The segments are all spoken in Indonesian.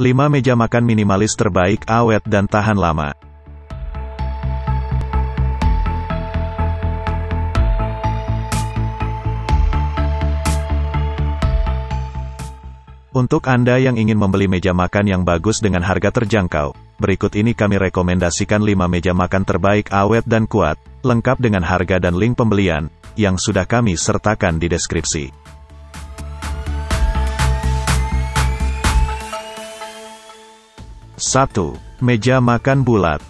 5 meja makan minimalis terbaik awet dan tahan lama. Untuk Anda yang ingin membeli meja makan yang bagus dengan harga terjangkau, berikut ini kami rekomendasikan 5 meja makan terbaik awet dan kuat, lengkap dengan harga dan link pembelian, yang sudah kami sertakan di deskripsi. Satu, meja makan bulat.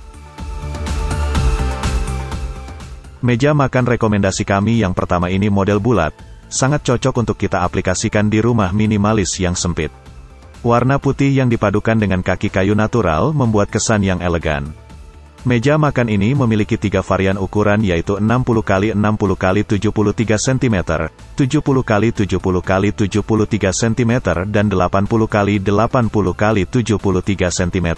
Meja makan rekomendasi kami yang pertama ini model bulat, sangat cocok untuk kita aplikasikan di rumah minimalis yang sempit. Warna putih yang dipadukan dengan kaki kayu natural membuat kesan yang elegan. Meja makan ini memiliki 3 varian ukuran yaitu 60 x 60 x 73 cm, 70 x 70 x 73 cm, dan 80 x 80 x 73 cm.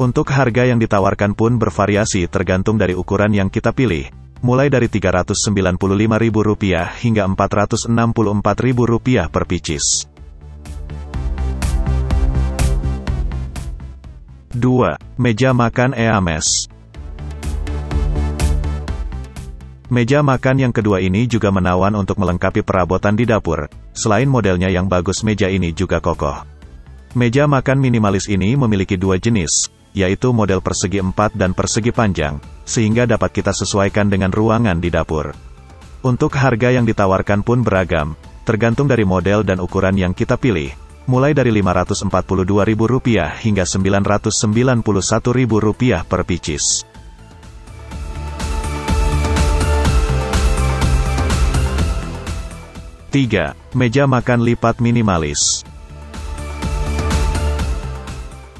Untuk harga yang ditawarkan pun bervariasi tergantung dari ukuran yang kita pilih, mulai dari Rp395.000 hingga Rp464.000 per picis. 2. Meja makan Eames. Meja makan yang kedua ini juga menawan untuk melengkapi perabotan di dapur. Selain modelnya yang bagus, meja ini juga kokoh. Meja makan minimalis ini memiliki 2 jenis, yaitu model persegi 4 dan persegi panjang, sehingga dapat kita sesuaikan dengan ruangan di dapur. Untuk harga yang ditawarkan pun beragam, tergantung dari model dan ukuran yang kita pilih, mulai dari Rp542.000 hingga Rp991.000 per picis. 3. Meja makan lipat minimalis.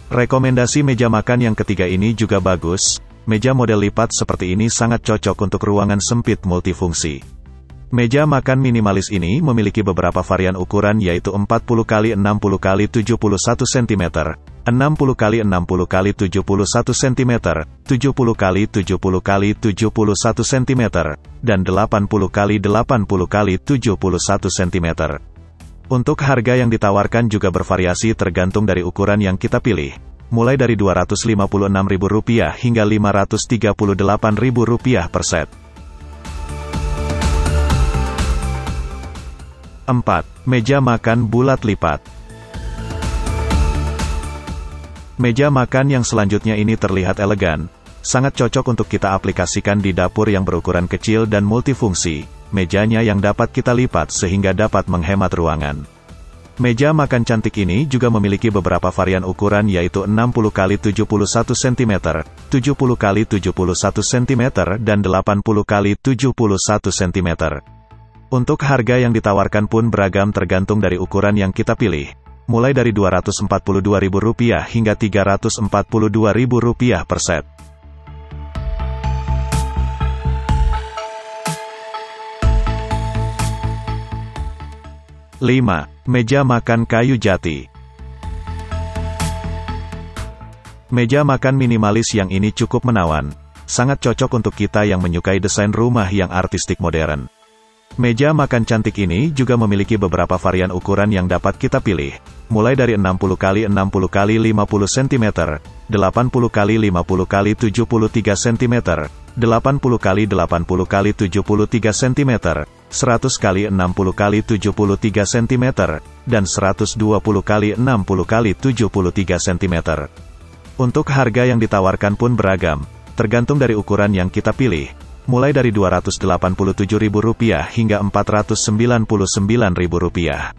Rekomendasi meja makan yang ketiga ini juga bagus. Meja model lipat seperti ini sangat cocok untuk ruangan sempit multifungsi. Meja makan minimalis ini memiliki beberapa varian ukuran yaitu 40 x 60 x 71 cm, 60 x 60 x 71 cm, 70 x 70 x 71 cm, dan 80 x 80 x 71 cm. Untuk harga yang ditawarkan juga bervariasi tergantung dari ukuran yang kita pilih, mulai dari Rp256.000 hingga Rp538.000 per set. 4. Meja makan bulat lipat. Meja makan yang selanjutnya ini terlihat elegan, sangat cocok untuk kita aplikasikan di dapur yang berukuran kecil dan multifungsi. Mejanya yang dapat kita lipat sehingga dapat menghemat ruangan. Meja makan cantik ini juga memiliki beberapa varian ukuran yaitu 60 x 71 cm, 70 x 71 cm, dan 80 x 71 cm. Untuk harga yang ditawarkan pun beragam tergantung dari ukuran yang kita pilih, mulai dari Rp242.000 hingga Rp342.000 per set. 5. Meja makan kayu jati. Meja makan minimalis yang ini cukup menawan, sangat cocok untuk kita yang menyukai desain rumah yang artistik modern. Meja makan cantik ini juga memiliki beberapa varian ukuran yang dapat kita pilih, mulai dari 60 x 60 x 50 cm, 80 x 50 x 73 cm, 80 x 80 x 73 cm, 100 x 60 x 73 cm, dan 120 x 60 x 73 cm. Untuk harga yang ditawarkan pun beragam, tergantung dari ukuran yang kita pilih, mulai dari Rp287.000 hingga Rp499.000. 6.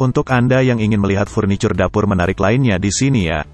Untuk Anda yang ingin melihat furnitur dapur menarik lainnya di sini ya,